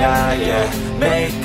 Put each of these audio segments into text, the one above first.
nah, yeah. Make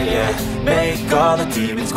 Yeah, make all the demons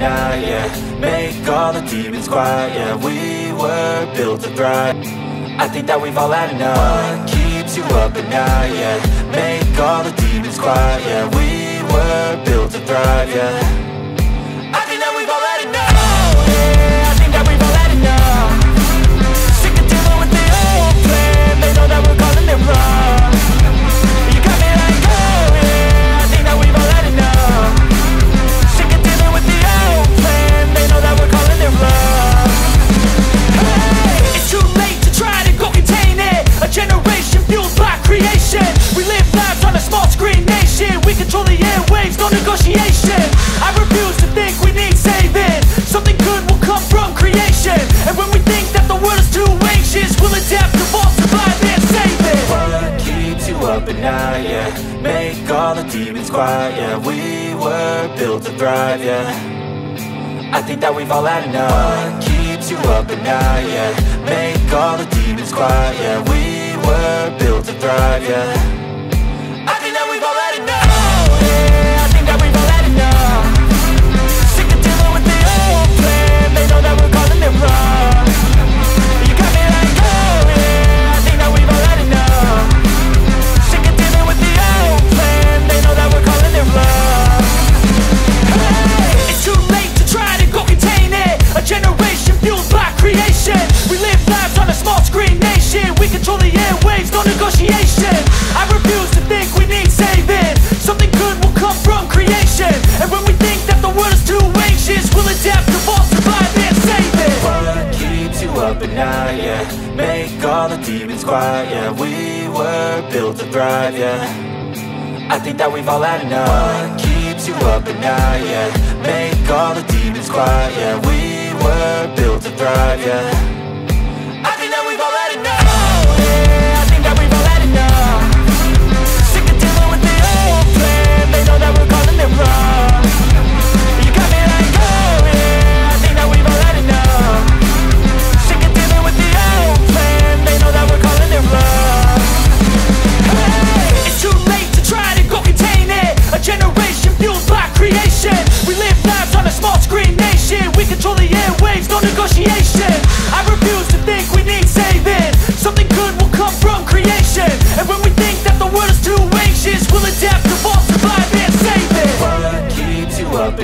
Nah, yeah. Make all the demons quiet, yeah. We were built to thrive. I think that we've all had enough. What keeps you up at night, yeah. Make all the demons quiet, yeah. We were built to thrive, yeah. Nah, yeah. Make all the demons quiet, yeah. We were built to thrive, yeah. I think that we've all had enough. What keeps you up at night, yeah. Make all the demons quiet, yeah. We were built to thrive, yeah. Yeah, make all the demons quiet, yeah. We were built to thrive, yeah. I think that we've all had enough. What keeps you up at night, yeah. Make all the demons quiet, yeah. We were built to thrive, yeah. Nah, yeah. Make all the demons quiet, yeah. We were built to thrive, yeah. I think that we've all had enough. What keeps you up at night, yeah. Make all the demons quiet, yeah. We